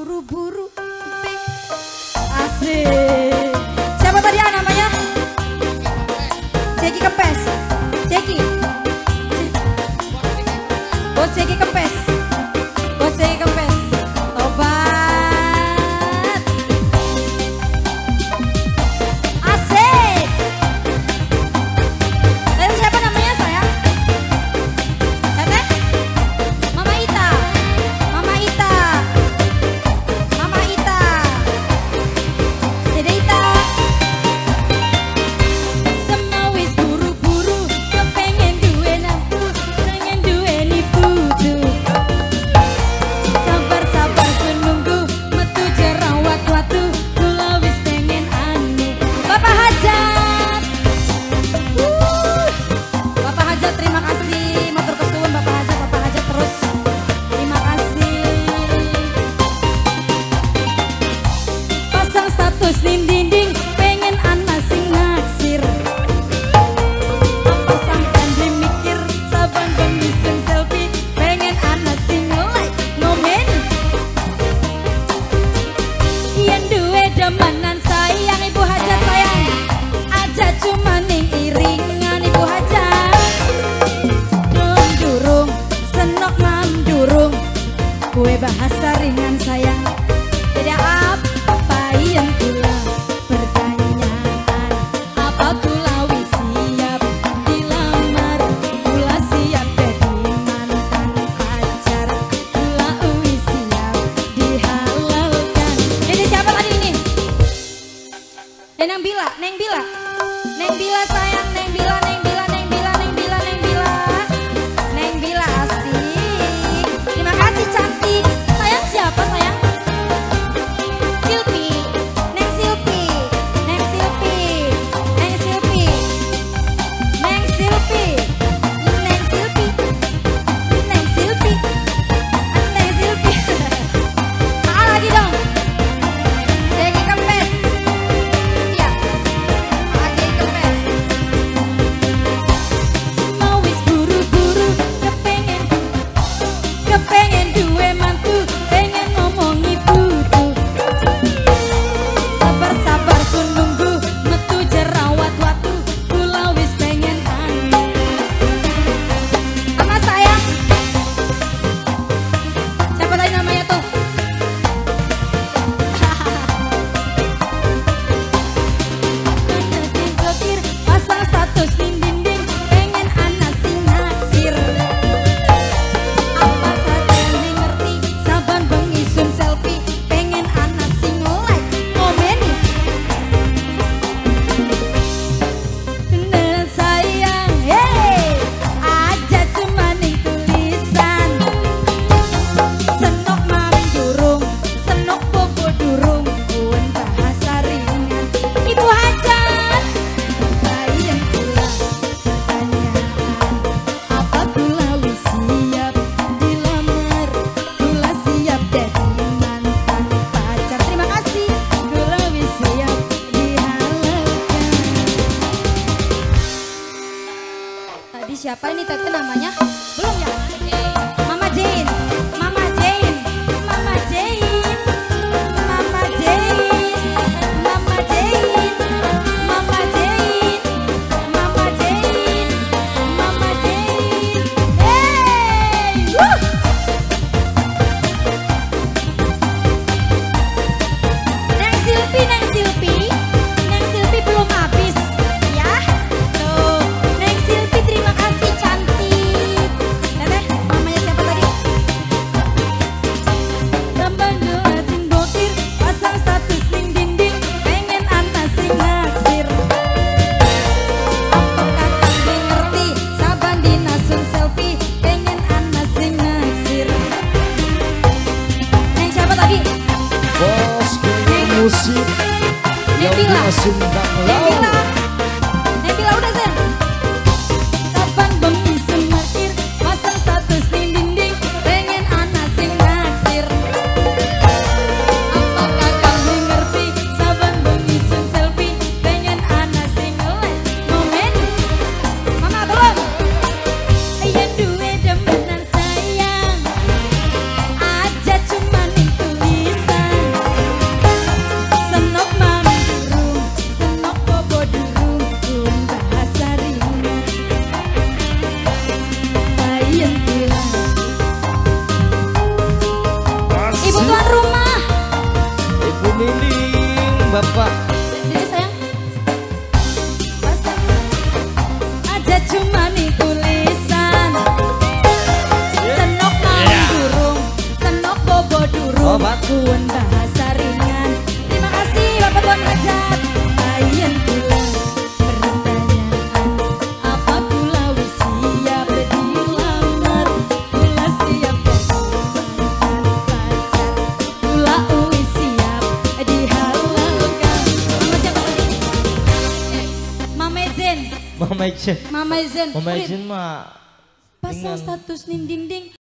buru-buru. Asik. Siapa tadi namanya? Ceki Kempes. Ceki. Bos Ceki Kempes. Bos Ceki Kempes. Tobat. Asik. Lalu siapa namanya saya? Teteh? Mama Ita. Mama Ita. Mama Ita. Dede Ita. Semua wis buru-buru kepengen duwe aku, pengen duweni putu. Sabar-sabar menunggu metu jerawat watu, kula wis pengen anu. Bapak Hajat. Bapak Hajat terima kasih, matur kesuwun Bapak Hajat terus. Terima kasih. Pasang status dinding pengen anak sing naksir. Pasang tanda mikir saban benisen selfie pengen anak sing like ngomen. Yen duwe demenan sayang Ibu Hajat sayang, aja cuma ning iringan Ibu Hajat. Mandurung senok mandurung, kue bahasa ringan sayang. Beda apa yang kula pertanyaan? Apa kula wis siap dilamar? Kula siap jadi mantan pacar. Kula wis siap dihalalkan. Ini siapa tadi ini? Dan Neng Bila, Neng Bila. Neng Bila sayang, Neng Bila, Neng Bila, Neng Bila, Neng Bila, Neng Bila. Neng Bila asik. Terima kasih cantik. Sayang siapa sayang? Silpi, Neng Silpi, Neng Silpi, Neng Silpi, Neng Silpi, Neng Silpi, Neng Silpi, Neng Silpi. Maaf lagi dong. Ceki Kempes. Iya. Ceki Kempes. Semua wis buru-buru kepengen duwe mantu, pengen ngomongi putu. Sabar-sabar sun nunggu metu jerawat watu, kula wis pengen anu. Apa sayang? Siapa tadi namanya tuh? Ngedekin blokir, pasang status dinding, pengen anak sing naksir. Apa saja ngerti, saban bengi sun selfie, pengen anak sing like ngomeni. Nah sayang, hey, aja cuma nih tulisan. Senok maring durung, senok bobo durung, kuen bahasa ringan. Ibu Hajat, bayan kula pertanyaan. Apa kula wis siap dilamar? Kula siap jadi mantan pacar. Terima kasih. Kula wis siap dihalalkan. Tadi siapa ini Tete namanya? Belum ya? Mama Jane, Mama Jane, Mama Jane, Mama Jane, Mama Jane, Mama Jane, Mama Jane, Mama Jane. Hey, wuh! Neng Silpi, belum habis, ya. Tuh, Neng Silpi terima kasih cantik. Teteh, mamanya siapa tadi? Tambah doa sing blokir, pasang status ning dinding, pengen anak sing naksir. Apa kakak ngerti, saban dinasun selfie, pengen anak sing naksir. Neng siapa tadi? Bos Kuning Musik yang Neng Bila. disumbang Neng laut. Bila, Neng Bila udah Zen. Kapan bengi semakir, pasang status ning dinding, pengen anak sing naksir. Apa kakak ngerti, saban bengi sun selfie, pengen anak sing like ngomen. Mama belum. Yen duwe demenan sayang, aja cuma ning tulisan. bapak. Jadi sayang, aja cuma nih tulisan senok maling durung, senok bobo durung, bakuan bahasa ringan. Terima kasih bapak Tuan Hajat. Ayen pulang pertanyaan, apa pula siap dilamar, pula siap dapatkan pacar, pula uwi siap dihalalkan. Mama siapa tadi? Mama Zen. Mama Zen. Mama Zen mah pasang status ning dinding.